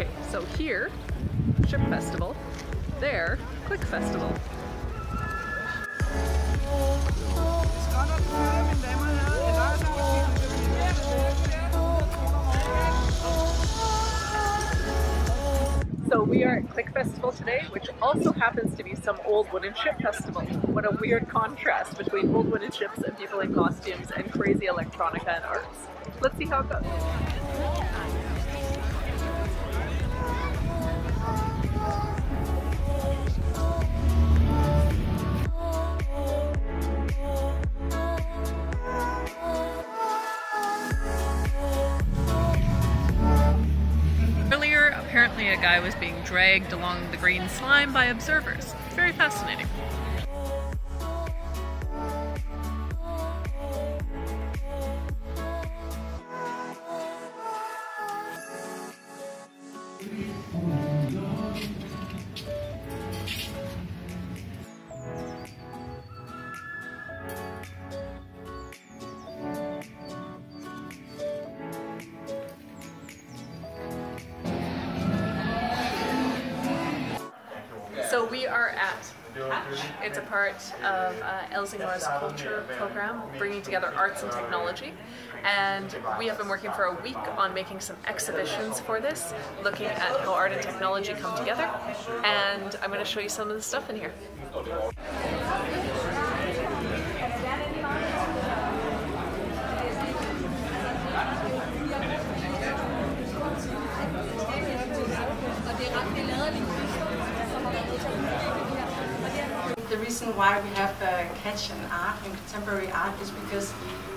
Okay, so here, Ship Festival, there, Click Festival. So we are at Click Festival today, which also happens to be some old wooden ship festival. What a weird contrast between old wooden ships and people in costumes and crazy electronica and arts. Let's see how it goes. Apparently a guy was being dragged along the green slime by observers. Very fascinating. So we are at Catch. It's a part of Elsingmore's culture program, bringing together arts and technology. And we have been working for a week on making some exhibitions for this, looking at how art and technology come together. And I'm going to show you some of the stuff in here. The reason why we have Catch and art and contemporary art is because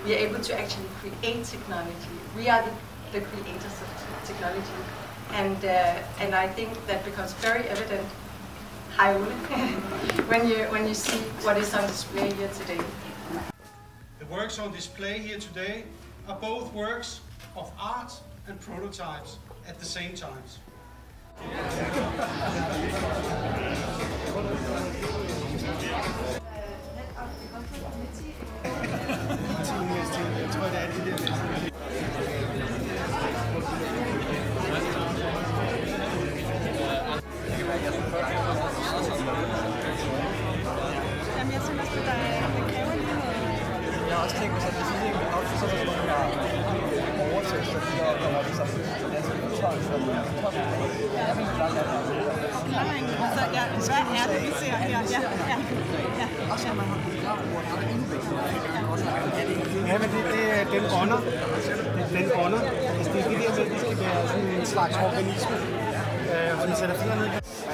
we are able to actually create technology. We are the creators of technology, and I think that becomes very evident. Hi, Ole. when you see what is on display here today. The works on display here today are both works of art and prototypes at the same time.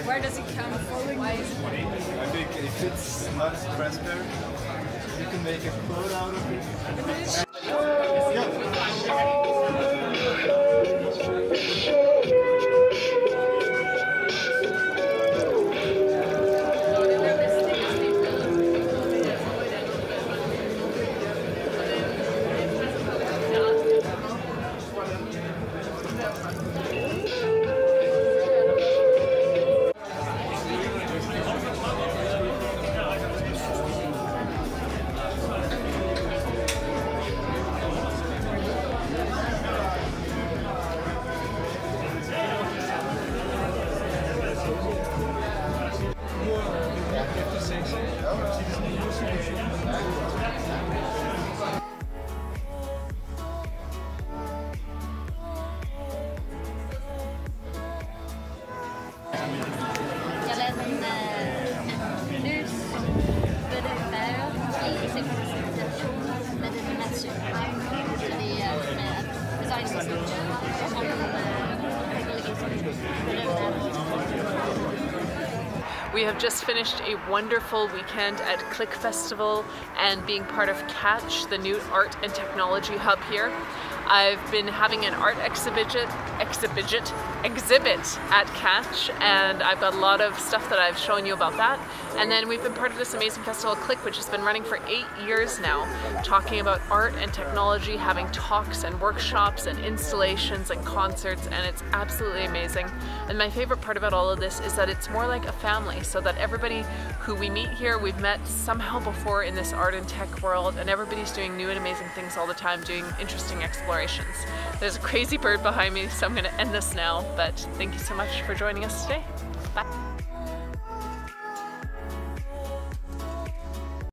Where does it come from? I think if it's not transparent, you can make a float out of it. We have just finished a wonderful weekend at Click Festival and being part of Catch, the new art and technology hub here. I've been having an art exhibit at Catch, and I've got a lot of stuff that I've shown you about that. And then we've been part of this amazing festival, Click, which has been running for 8 years now, talking about art and technology, having talks and workshops and installations and concerts, and it's absolutely amazing. And my favorite part about all of this is that it's more like a family, so that everybody who we meet here, we've met somehow before in this art and tech world, and everybody's doing new and amazing things all the time, doing interesting explorations. explorations. There's a crazy bird behind me, so I'm going to end this now, but thank you so much for joining us today. Bye.